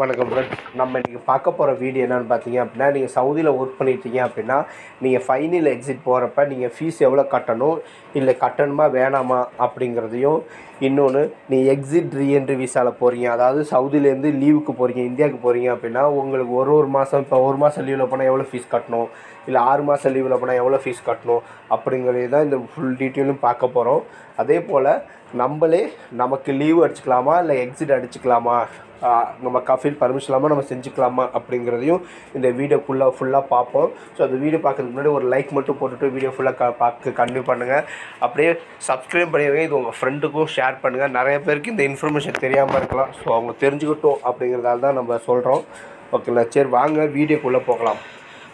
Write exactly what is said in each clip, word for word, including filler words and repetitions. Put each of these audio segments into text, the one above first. வணக்கம் ஃப்ரெண்ட்ஸ், நம்ம இன்றைக்கி பார்க்க போகிற வீடியோ என்னென்னு பார்த்தீங்க அப்படின்னா, நீங்கள் சவுதியில் ஒர்க் பண்ணிட்டீங்க அப்படின்னா நீங்கள் ஃபைனல் எக்ஸிட் போகிறப்ப நீங்கள் ஃபீஸ் எவ்வளோ கட்டணும், இல்லை கட்டணுமா வேணாமா அப்படிங்கிறதையும், இன்னொன்று நீ எக்ஸிட் ரீஎன்ட்ரி விசாவில் போகிறீங்க, அதாவது சவுதியிலேருந்து லீவுக்கு போகிறீங்க, இந்தியாவுக்கு போகிறீங்க அப்படின்னா உங்களுக்கு ஒரு ஒரு மாதம், இப்போ ஒரு மாதம் லீவில் போனால் எவ்வளோ ஃபீஸ் கட்டணும், இல்லை ஆறு மாதம் லீவில் போனால் எவ்வளோ ஃபீஸ் கட்டணும் அப்படிங்கிறது தான் இந்த ஃபுல் டீட்டெயிலும் பார்க்க போகிறோம். அதே போல் நம்மளே நமக்கு லீவு அடிச்சுக்கலாமா, இல்லை எக்ஸிட் அடிச்சுக்கலாமா, நம்ம கஃபீல் பர்மிஷன்லாமா, நம்ம செஞ்சுக்கலாமா அப்படிங்கிறதையும் இந்த வீடியோ ஃபுல்லாக ஃபுல்லாக பார்ப்போம். ஸோ அந்த வீடியோ பார்க்குறதுக்கு முன்னாடி ஒரு லைக் மட்டும் போட்டுட்டு வீடியோ ஃபுல்லாக க பார்க்க கண்டினியூ பண்ணுங்கள். அப்படியே சப்ஸ்கிரைப் பண்ணிடுங்க, இது உங்கள் ஃப்ரெண்டுக்கும் ஷேர் பண்ணுங்கள். நிறைய பேருக்கு இந்த இன்ஃபர்மேஷன் தெரியாமல் இருக்கலாம், ஸோ அவங்க தெரிஞ்சுக்கிட்டோம் அப்படிங்கிறதால தான் நம்ம சொல்கிறோம். ஓகேங்களா, சரி வாங்க வீடியோக்குள்ளே போகலாம்.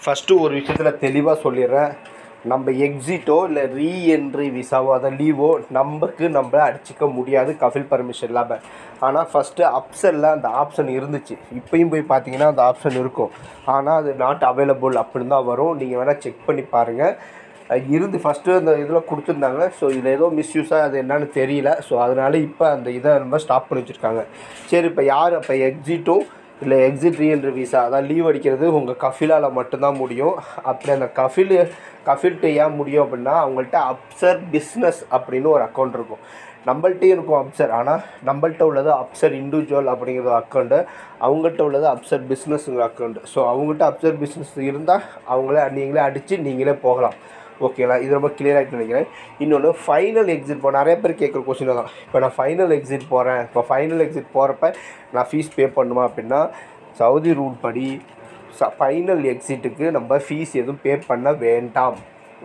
ஃபஸ்ட்டு ஒரு விஷயத்தில் தெளிவாக சொல்லிடுறேன், நம்ம எக்ஸிட்டோ இல்லை ரீஎன்ட்ரி விசாவோ அதை லீவோ நமக்கு நம்ம அடிச்சிக்க முடியாது, கஃபில் பர்மிஷன் இல்லாமல். ஆனால் ஃபஸ்ட்டு ஆப்ஷனில் அந்த ஆப்ஷன் இருந்துச்சு, இப்போயும் போய் பார்த்தீங்கன்னா அந்த ஆப்ஷன் இருக்கும், ஆனால் அது நாட் அவைலபிள் அப்படின்னு தான் வரும். நீங்கள் வேணால் செக் பண்ணி பாருங்கள். இருந்து ஃபஸ்ட்டு அந்த இதில் கொடுத்துருந்தாங்க, ஸோ இதில் ஏதோ மிஸ்யூஸாக அது என்னன்னு தெரியல, ஸோ அதனால் இப்போ அந்த இதை நம்ம ஸ்டாப் பண்ணி வச்சுருக்காங்க. சரி, இப்போ யார் அப்போ எக்ஸிட்டும் இல்லை எக்ஸிட் ரீஎன்ட்ரி விசா அதான் லீவ் அடிக்கிறது உங்கள் கஃபிலால் மட்டும்தான் முடியும். அப்படி அந்த கஃபில் கஃபில்ட்டு ஏன் முடியும் அப்படின்னா, அவங்கள்ட்ட அப்சர் பிஸ்னஸ் அப்படின்னு ஒரு அக்கௌண்ட் இருக்கும். நம்மள்கிட்டையும் இருக்கும் அப்சர், ஆனால் நம்மள்கிட்ட உள்ளது அப்சர் இண்டிவிஜுவல் அப்படிங்கிற அக்கௌண்ட்டு, அவங்கள்ட்ட உள்ளது அப்சர் பிஸ்னஸ்ங்கிற அக்கௌண்ட்டு. ஸோ அவங்கள்ட்ட அப்சர் பிஸ்னஸ் இருந்தால் அவங்கள நீங்களே அடித்து நீங்களே போகலாம். ஓகேங்களா, இது ரொம்ப கிளியராகிட்டு நினைக்கிறேன். இன்னொன்று ஃபைனல் எக்ஸிட் போகிறேன், நிறைய பேர் கேட்குற கொஸ்டின் தான். இப்போ நான் ஃபைனல் எக்ஸிட் போகிறேன், இப்போ ஃபைனல் எக்ஸிட் போகிறப்ப நான் ஃபீஸ் பே பண்ணுமா அப்படின்னா, சவுதி ரூல் படி ச ஃபைனல் எக்ஸிட்டுக்கு நம்ம ஃபீஸ் எதுவும் பே பண்ண வேண்டாம்.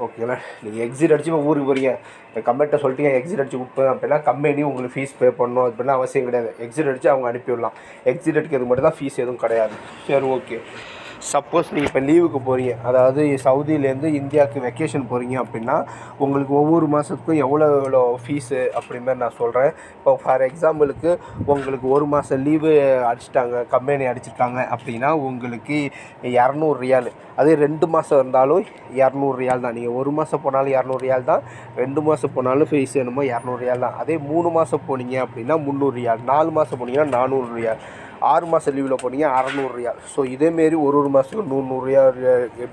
ஓகேங்களா, நீங்கள் எக்ஸிட் அடித்து இப்போ ஊருக்கு போகிறீங்க, இப்போ கம்பெனிட்ட சொல்லிட்டீங்க எக்ஸிட் அடித்து கொடுப்பேன் அப்படின்னா கம்பெனி உங்களுக்கு ஃபீஸ் பே பண்ணணும் அப்படின்னா அவசியம் கிடையாது. எக்ஸிட் அடித்து அவங்க அனுப்பிவிடலாம், எக்ஸிட் அடிக்கிறதுக்கு மட்டும் தான் ஃபீஸ் எதுவும் கிடையாது. சரி, ஓகே. சப்போஸ் நீங்கள் இப்போ லீவுக்கு போகிறீங்க, அதாவது சவுதியிலேருந்து இந்தியாவுக்கு வெக்கேஷன் போகிறீங்க அப்படின்னா உங்களுக்கு ஒவ்வொரு மாதத்துக்கும் எவ்வளோ எவ்வளோ ஃபீஸு அப்படி மாதிரி நான் சொல்கிறேன். இப்போ ஃபார் எக்ஸாம்பிளுக்கு உங்களுக்கு ஒரு மாதம் லீவு அடிச்சிட்டாங்க, கம்பெனி அடிச்சிருக்காங்க அப்படின்னா உங்களுக்கு இரநூறு ரியால். அதே ரெண்டு மாதம் இருந்தாலும் இரநூறு ரியால் தான். நீங்கள் ஒரு மாதம் போனாலும் இரநூறு ரியால் தான், ரெண்டு மாதம் போனாலும் ஃபீஸ் என்னமோ இரநூறு ரியால் தான். அதே மூணு மாதம் போனீங்க அப்படின்னா முந்நூறு ரியால், நாலு மாதம் போனீங்கன்னா நானூறு ரியால், ஆறு மாதம் லீவில் போனீங்க அறநூறு ரியால். ஸோ இதேமாரி ஒரு ஒரு மாதத்துக்கு நூறு நூறு ரியால்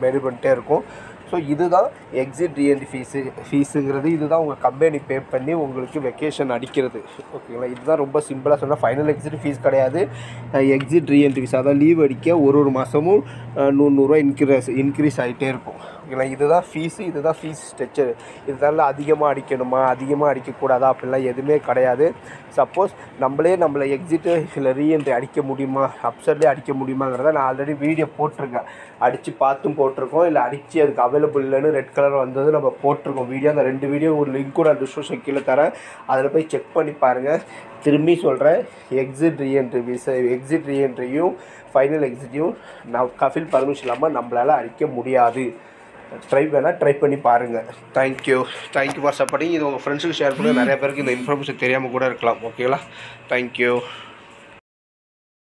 மேரி பண்ணிட்டே இருக்கும். ஸோ இதுதான் எக்ஸிட் ரீஎன்ட்ரி ஃபீஸு ஃபீஸுங்கிறது இதுதான் உங்கள் கம்பெனி பே பண்ணி உங்களுக்கு வெக்கேஷன் அடிக்கிறது. ஓகேங்களா, இதுதான் ரொம்ப சிம்பிளாக சொன்னால் ஃபைனல் எக்ஸிட் ஃபீஸ் கிடையாது, எக்ஸிட் ரீஎன்ட்ரி ஃபீஸ் அதான் லீவ் அடிக்க ஒரு ஒரு மாதமும் நூறு நூறுரூவா இன்க்ரீஸ் இன்க்ரீஸ் ஆகிட்டே இருக்கும். ஓகேங்களா, இதுதான் ஃபீஸு, இதுதான் ஃபீஸ் ஸ்ட்ரக்சர். இதனால அதிகமாக அடிக்கணுமா அதிகமாக அடிக்கக்கூடாதா அப்படிலாம் எதுவுமே கிடையாது. சப்போஸ் நம்மளே நம்மளை எக்ஸிட்டு இல்லை ரீஎன்ட்ரி அடிக்க முடியுமா, அப்சர்ட்லேயே அடிக்க முடியுமாங்கிறத நான் ஆல்ரெடி வீடியோ போட்டிருக்கேன், அடித்து பார்த்தும் போட்டிருக்கோம், இல்லை அடித்து அதுக்கு அவைலபிள் இல்லைன்னு ரெட் கலர் வந்தது நம்ம போட்டிருக்கோம் வீடியோ. அந்த ரெண்டு வீடியோ ஒரு லிங்க் கூட டிஸ்கிரிப்ஷன் கீழே தரேன், அதில் போய் செக் பண்ணி பாருங்கள். திரும்பி சொல்கிறேன், எக்ஸிட் ரீஎன்ட்ரி விசா எக்ஸிட் ரீஎன்ட்ரியும் ஃபைனல் எக்ஸிட்டையும் நான் கஃபில் பர்மிஷன் இல்லாமல் நம்மளால் அடிக்க முடியாது. ட்ரை வேணால் ட்ரை பண்ணி பாருங்கள். Thank you thank you for supporting. இது உங்கள் ஃப்ரெண்ட்ஸுக்கு ஷேர் பண்ணுங்கள், நிறைய பேருக்கு இந்த இன்ஃபர்மேஷன் தெரியாமல் கூட இருக்கலாம். ஓகேங்களா, தேங்க்யூ.